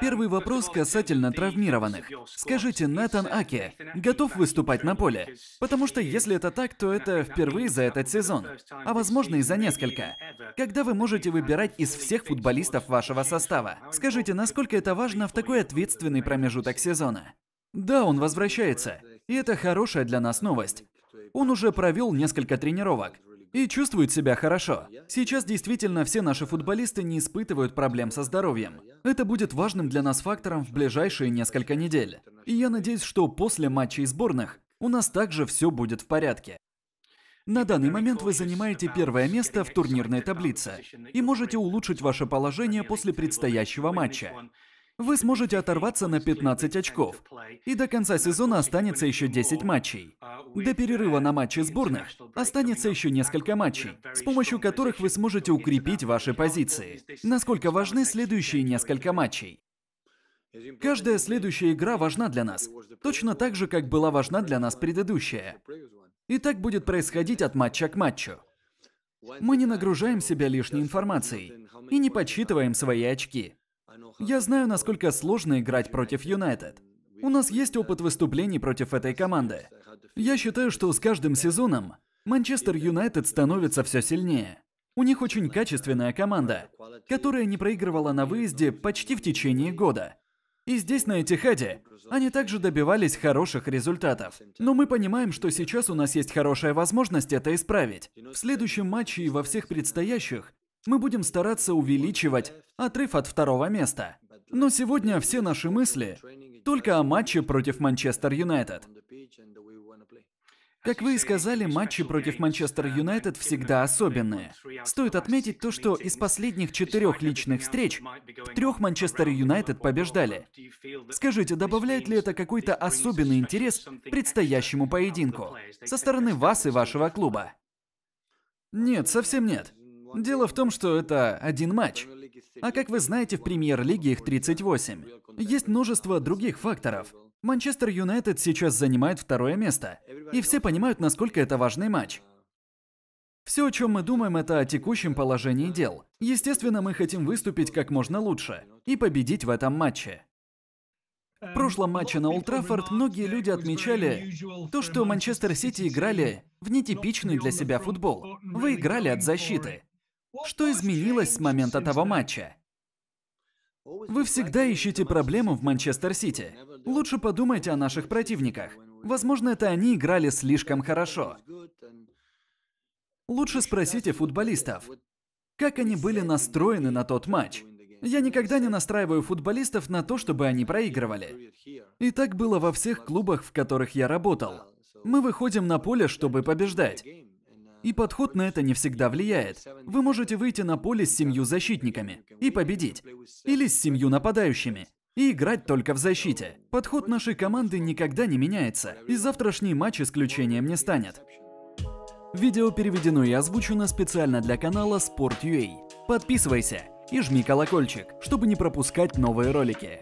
Первый вопрос касательно травмированных. Скажите, Натан Аке готов выступать на поле? Потому что если это так, то это впервые за этот сезон, а возможно и за несколько. Когда вы можете выбирать из всех футболистов вашего состава? Скажите, насколько это важно в такой ответственный промежуток сезона? Да, он возвращается. И это хорошая для нас новость. Он уже провел несколько тренировок и чувствует себя хорошо. Сейчас действительно все наши футболисты не испытывают проблем со здоровьем. Это будет важным для нас фактором в ближайшие несколько недель. И я надеюсь, что после матчей сборных у нас также все будет в порядке. На данный момент вы занимаете первое место в турнирной таблице и можете улучшить ваше положение после предстоящего матча. Вы сможете оторваться на 15 очков, и до конца сезона останется еще 10 матчей. До перерыва на матчи сборных останется еще несколько матчей, с помощью которых вы сможете укрепить ваши позиции. Насколько важны следующие несколько матчей? Каждая следующая игра важна для нас, точно так же, как была важна для нас предыдущая. И так будет происходить от матча к матчу. Мы не нагружаем себя лишней информацией и не подсчитываем свои очки. Я знаю, насколько сложно играть против Юнайтед. У нас есть опыт выступлений против этой команды. Я считаю, что с каждым сезоном Манчестер Юнайтед становится все сильнее. У них очень качественная команда, которая не проигрывала на выезде почти в течение года. И здесь, на Этихаде, они также добивались хороших результатов. Но мы понимаем, что сейчас у нас есть хорошая возможность это исправить. В следующем матче и во всех предстоящих мы будем стараться увеличивать отрыв от второго места. Но сегодня все наши мысли только о матче против Манчестер Юнайтед. Как вы и сказали, матчи против Манчестер Юнайтед всегда особенные. Стоит отметить то, что из последних 4 личных встреч в 3 Манчестер Юнайтед побеждали. Скажите, добавляет ли это какой-то особенный интерес к предстоящему поединку со стороны вас и вашего клуба? Нет, совсем нет. Дело в том, что это один матч. А как вы знаете, в премьер-лиге их 38. Есть множество других факторов. Манчестер Юнайтед сейчас занимает 2-е место. И все понимают, насколько это важный матч. Все, о чем мы думаем, это о текущем положении дел. Естественно, мы хотим выступить как можно лучше и победить в этом матче. В прошлом матче на Олд Траффорд многие люди отмечали то, что Манчестер Сити играли в нетипичный для себя футбол. Вы играли от защиты. Что изменилось с момента того матча? Вы всегда ищете проблему в Манчестер Сити. Лучше подумайте о наших противниках. Возможно, это они играли слишком хорошо. Лучше спросите футболистов, как они были настроены на тот матч. Я никогда не настраиваю футболистов на то, чтобы они проигрывали. И так было во всех клубах, в которых я работал. Мы выходим на поле, чтобы побеждать. И подход на это не всегда влияет. Вы можете выйти на поле с 7 защитниками и победить. Или с 7 нападающими и играть только в защите. Подход нашей команды никогда не меняется, и завтрашний матч исключением не станет. Видео переведено и озвучено специально для канала SportUA. Подписывайся и жми колокольчик, чтобы не пропускать новые ролики.